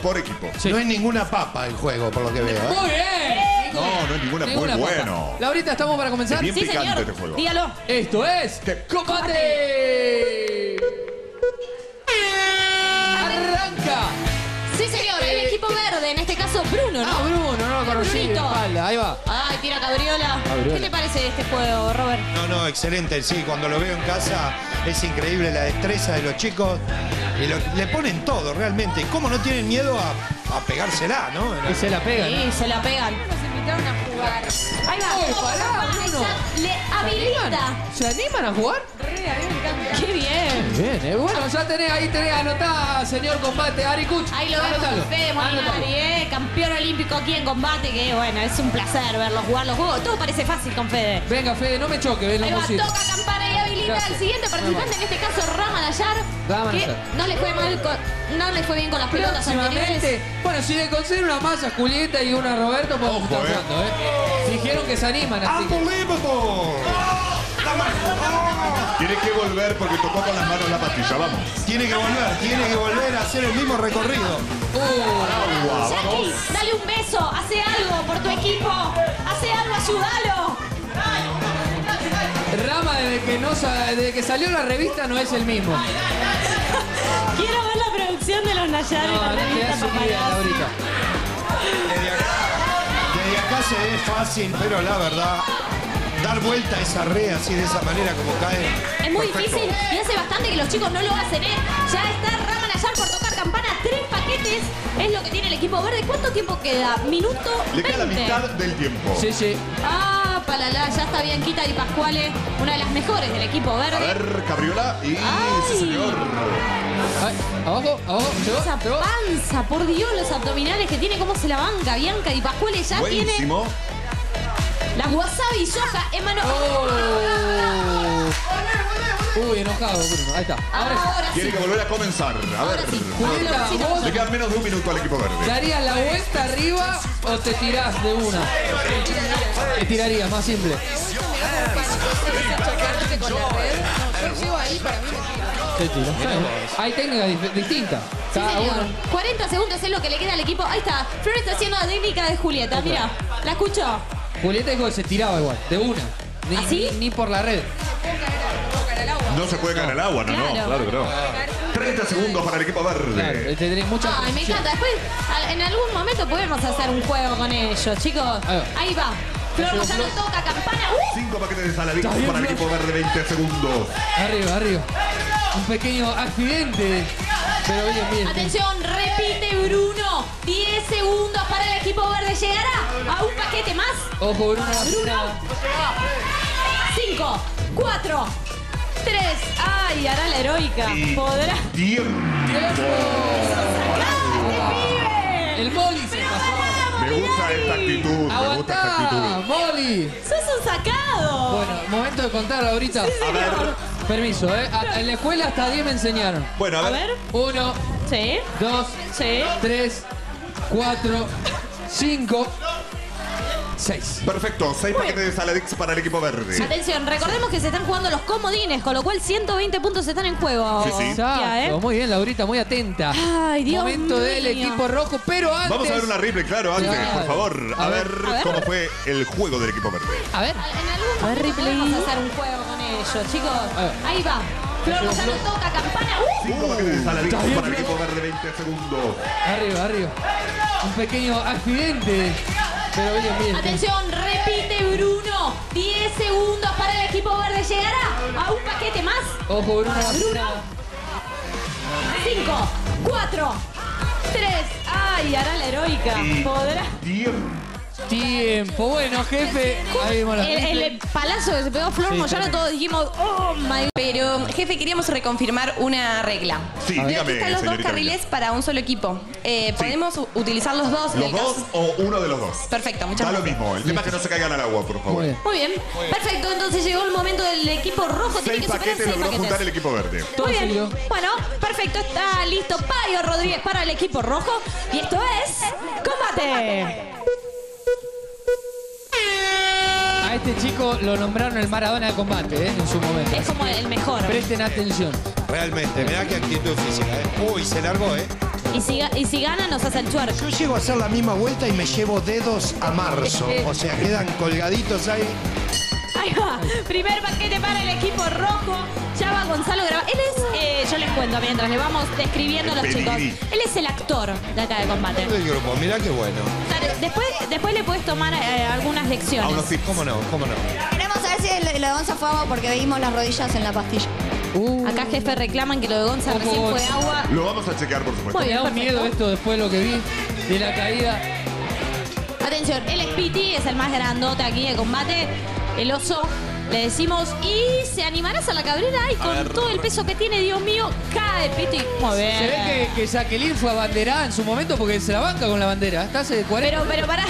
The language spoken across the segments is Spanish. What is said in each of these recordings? por equipo. Sí. No hay ninguna papa en juego, por lo que veo. ¿Eh? ¡Muy bien! No, no hay ninguna. Muy bueno. Laurita, ¿estamos para comenzar? Es bien picante, señor. Este juego. Dígalo. Esto es... ¿Qué? ¡Combate! ¡Arranca! Sí, señor. El equipo verde, en este caso Bruno, ¿no? Ah, Bruno, no lo conocí. Espalda, ahí va. Ay, tira Cabriola. Cabriola. ¿Qué te parece este juego, Robert? No, no, excelente. Sí, cuando lo veo en casa es increíble la destreza de los chicos. Y le ponen todo, realmente. ¿Cómo no tienen miedo a pegársela, no? Y se la pegan. Sí, ¿no? Se la pegan. Nos invitaron a jugar. Ahí va. Oye, pará, Bruno. Le habilita. ¿Se animan a jugar? ¡Qué bien! Bien, bueno, ya tenés, ahí tenés, anotá, señor Combate, Ari Kuch. Ahí lo vemos con Fede Molina, campeón olímpico aquí en Combate, que bueno, es un placer verlos jugar los juegos. Todo parece fácil con Fede. Venga, Fede, no me choque, ven. Ahí va, toca campana y habilita al siguiente participante, en este caso Rama Dayar, que no le fue mal, no le fue bien con las pelotas anteriores. Bueno, si le consiguen una masa Julieta y una Roberto, podemos estar jugando, Dijeron que se animan, así que... Tiene que volver porque tocó con las manos la pastilla, vamos. Tiene que volver a hacer el mismo recorrido. Agua, vamos. Dale un beso, hace algo por tu equipo, hace algo, ayúdalo. Rama, desde que salió la revista no es el mismo. Quiero ver la producción de los Nayares. No, no te das una idea ahorita. Desde acá se ve fácil, pero la verdad... Dar vuelta a esa red así, de esa manera como cae. Es muy difícil y hace bastante que los chicos no lo hacen, Ya está Rama Nayar por tocar campana. 3 paquetes es lo que tiene el equipo verde. ¿Cuánto tiempo queda? Minuto 20. Le queda la mitad del tiempo. Sí, sí. Ah, palala, ya está Bianquita Di Pascuale, una de las mejores del equipo verde. A ver, Cabriola y ese señor. Ay, abajo, abajo. Esa panza, por Dios, los abdominales que tiene, cómo se la banca. Bianca Di Pascuale ya buenísimo. Tiene... La wasabi soja en mano. Uy, enojado, Bruno. Ahí está. Ahora sí. Tiene que volver a comenzar. A ver. Julieta, le quedan menos de un minuto al equipo verde. ¿Darías la vuelta arriba o te tirás de una? Te tirarías, más simple. Hay técnicas distintas. Sí, señor. 40 segundos es lo que le queda al equipo. Ahí está. Flor está haciendo la técnica de Julieta. Mira, la escucho. Julieta dijo que se tiraba igual, de una. Ni por la red. No se puede caer al agua, no, claro. Claro. 30 segundos para el equipo verde. Claro, tendréis mucha... Ay, me encanta. Después, en algún momento podemos hacer un juego con ellos, chicos. Ahí va. Flor Moyano toca campana. 5 paquetes de Saladix para el equipo verde, 20 segundos. Arriba, arriba. Un pequeño accidente. Pero bien, bien. Atención, repite Bruno. 10 segundos para el equipo verde. ¿Llegará a un paquete más? Ojo, Bruno. 5, 4, 3. Ay, hará la heroica. Podrá. ¡Tiempo! El Molly se pasó. Me gusta esta actitud. Aguantá, Molly. Sos un sacado. Bueno, momento de contar ahorita. Sí, a ver. Permiso, en la escuela hasta 10 me enseñaron. Bueno, a ver. 1, 2, 3, 4, 5, 6. Perfecto, 6 paquetes de Saladix para el equipo verde. Sí. Atención, recordemos que se están jugando los comodines, con lo cual 120 puntos están en juego. Sí, sí. Exacto, muy bien, Laurita, muy atenta. Ay, Dios mío. Momento del equipo rojo, pero antes... Vamos a ver una Ripley, claro, antes, por favor. A ver cómo fue el juego del equipo verde. A ver. En algún momento podemos hacer un juego con ellos, chicos. Ahí va. Flor Moyano toca campana. 5 paquetes de Saladix para el equipo verde, 20 segundos. Arriba, arriba. Un pequeño accidente. Pero bien, bien. Atención, repite Bruno. 10 segundos para el equipo verde. ¿Llegará a un paquete más? Ojo, Bruno. 5, 4, 3. Ay, hará la heroica. Podrá. Tiempo. Bueno, jefe. Ahí el palazo que se pegó Flor Moyano, todos dijimos, oh my. Pero, jefe, queríamos reconfirmar una regla. Sí, dígame. Están los 2 carriles para un solo equipo. Podemos utilizar los 2. ¿Los 2 o uno de los 2? Perfecto, muchas gracias. Da lo mismo. El tema es que no se caigan al agua, por favor. Muy bien. Muy bien. Perfecto, entonces llegó el momento del equipo rojo. 6 paquetes logró juntar el equipo verde. Muy bien. Bueno, perfecto, está listo Payo Rodríguez para el equipo rojo. Y esto es... ¡Combate! A este chico lo nombraron el Maradona de combate, en su momento. Es como el mejor. Presten atención. Realmente, mirá qué actitud física, Uy, se largó, Y si gana, nos hace el chuerco. Yo llego a hacer la misma vuelta y me llevo dedos a marzo. O sea, quedan colgaditos ahí. Ahí va. Primer paquete para el equipo rojo. Ya va Gonzalo Gravano. Él es, yo les cuento mientras le vamos describiendo a los chicos. Él es el actor de acá de Combate. El grupo, mirá qué bueno. O sea, después le puedes tomar algunas lecciones. A unos tips, cómo no. Queremos saber si lo de Gonza fue agua porque veímos las rodillas en la pastilla. Acá jefe reclaman que lo de Gonza recién fue agua. Lo vamos a chequear, por supuesto. Me da miedo esto después de lo que vi de la caída. Atención, el Spiti es el más grandote aquí de Combate. El oso, le decimos, y se animarás a la cabrera y con todo el peso que tiene, Dios mío, cae Piti. Muy bien. Se ve que Jacqueline fue abanderada en su momento porque se la banca con la bandera. Hasta hace 40. Pero pará.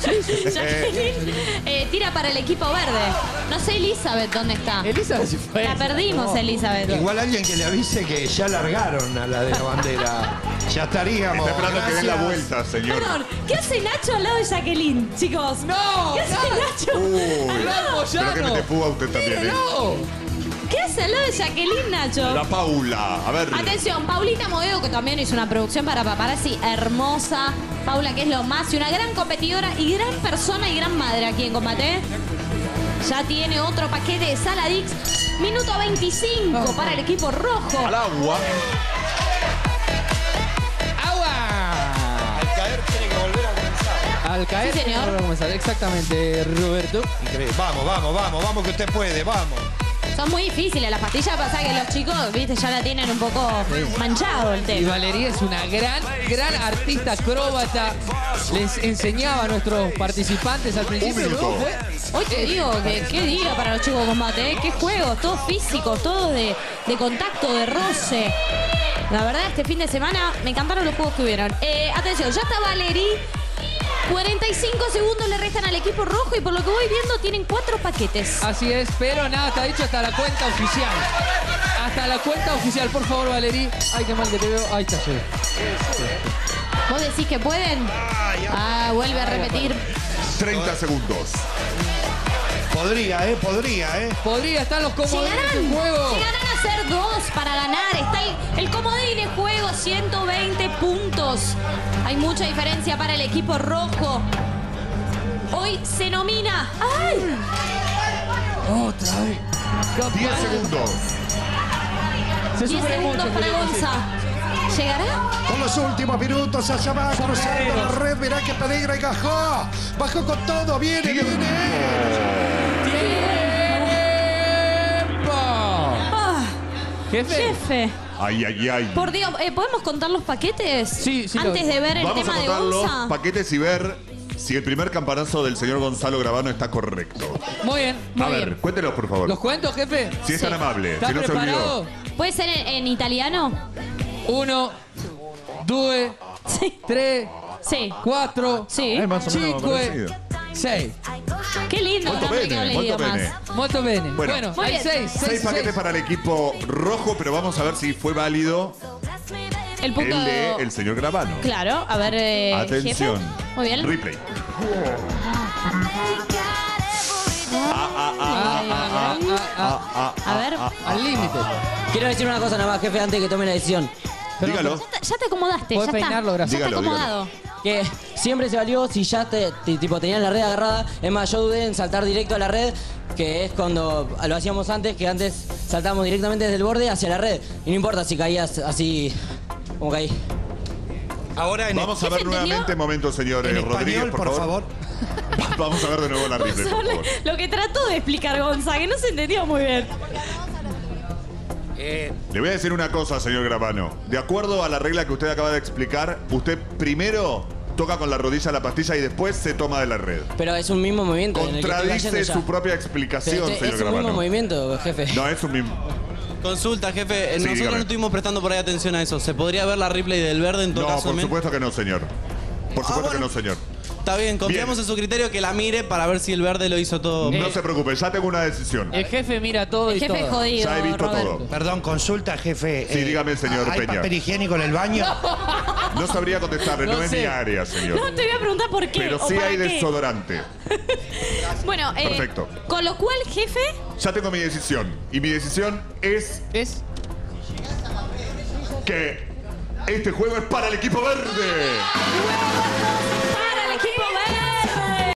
Jacqueline tira para el equipo verde. No sé Elizabeth dónde está. Elizabeth se fue. La perdimos, no. Elizabeth. Igual alguien que le avise que ya largaron a la de la bandera. Ya estaríamos. Está esperando que den la vuelta, señor. Perdón, ¿qué hace Nacho al lado de Jacqueline, chicos? ¡No! ¿Qué hace Nacho? Creo que me te pudo a usted también, ¿Qué hace al lado de Jacqueline, Nacho? La Paula, a ver. Atención, Paulita Modeo, que también hizo una producción para Paparazzi hermosa. Paula, que es lo más, y una gran competidora y gran persona y gran madre aquí en Combate. Ya tiene otro paquete de Saladix. Minuto 25 para el equipo rojo. Al agua. Al caer, sí, señor. Vamos a comenzar. Exactamente, Roberto. Increíble. Vamos, que usted puede, vamos. Son muy difíciles las pastillas, pasa que los chicos, viste, ya la tienen un poco manchado el tema. Y Valeria es una gran artista acróbata. Les enseñaba a nuestros participantes al principio. Hoy te digo, que qué día para los chicos de Combate, qué juegos, todos físicos, todos de contacto, de roce. La verdad, este fin de semana me encantaron los juegos que hubieron. Atención, ya está Valeria. 45 segundos le restan al equipo rojo y por lo que voy viendo tienen 4 paquetes. Así es, pero nada, está dicho hasta la cuenta oficial. Hasta la cuenta oficial, por favor, Valerie. Ay, qué mal que te veo. Ahí está, sí. ¿Vos decís que pueden? Vuelve a repetir. 30 segundos. Podría. Podría, están los comodines en juego. Llegarán a ser 2 para ganar. Está el comodín en juego, 120 puntos. Hay mucha diferencia para el equipo rojo. Hoy se nomina. ¡Ay! Otra vez. 10 segundos. 10 segundos para Gonza. ¿Llegará? Con los últimos minutos allá va cruzando la red. Mirá que peligra y bajó. Bajó con todo. Viene. Jefe. Ay. Por Dios, ¿podemos contar los paquetes? Sí. Antes de ver el tema de Gonza. Vamos a contar los paquetes y ver si el primer campanazo del señor Gonzalo Gravano está correcto. Muy bien. A ver, cuéntenos, por favor. ¿Los cuento, jefe? Si es tan amable, si no se olvidó. ¿Puede ser en italiano? 1, 2, 3, 4, 5, 6. Qué lindo. Molto bene. Bueno, hay 6 paquetes para el equipo rojo, pero vamos a ver si fue válido el punto de el señor Gravano. Claro, a ver. Atención. Jefe. Muy bien. Ripley. A ver. Al límite. Quiero decir una cosa nada más, jefe, antes de que tome la decisión. Pero, dígalo. Ya te acomodaste. Podés peinarlo, gracias. Ya está acomodado. Que siempre se valió si ya te tenías la red agarrada. Es más, yo dudé en saltar directo a la red, que es cuando lo hacíamos antes, que antes saltábamos directamente desde el borde hacia la red. Y no importa si caías así como caí. Ahora vamos a ver nuevamente, momento, señor Rodríguez, por favor. Vamos a ver de nuevo la red. Lo que trató de explicar Gonza, que no se entendió muy bien. Le voy a decir una cosa, señor Gravano. De acuerdo a la regla que usted acaba de explicar, usted primero toca con la rodilla la pastilla y después se toma de la red. Pero es un mismo movimiento. Contradice su propia explicación, señor Gravano. Es un mismo movimiento, jefe. No, es un mismo. Consulta, jefe. Sí, nosotros no estuvimos prestando por ahí atención a eso. ¿Se podría ver la replay del verde en todo caso? No, por supuesto que no, señor. Por supuesto que no, señor. Está bien, confiamos en su criterio, que la mire para ver si el verde lo hizo todo. No se preocupe, ya tengo una decisión. El jefe mira todo y todo. El jefe es jodido, ya he visto todo. Perdón, consulta, jefe. Sí, dígame, señor Peña. ¿Hay papel higiénico en el baño? No sabría contestarle, no es mi área, señor. No, te voy a preguntar por qué. Pero sí hay desodorante. Bueno, perfecto. Con lo cual, jefe... Ya tengo mi decisión. Y mi decisión es... que Este juego es para el equipo verde.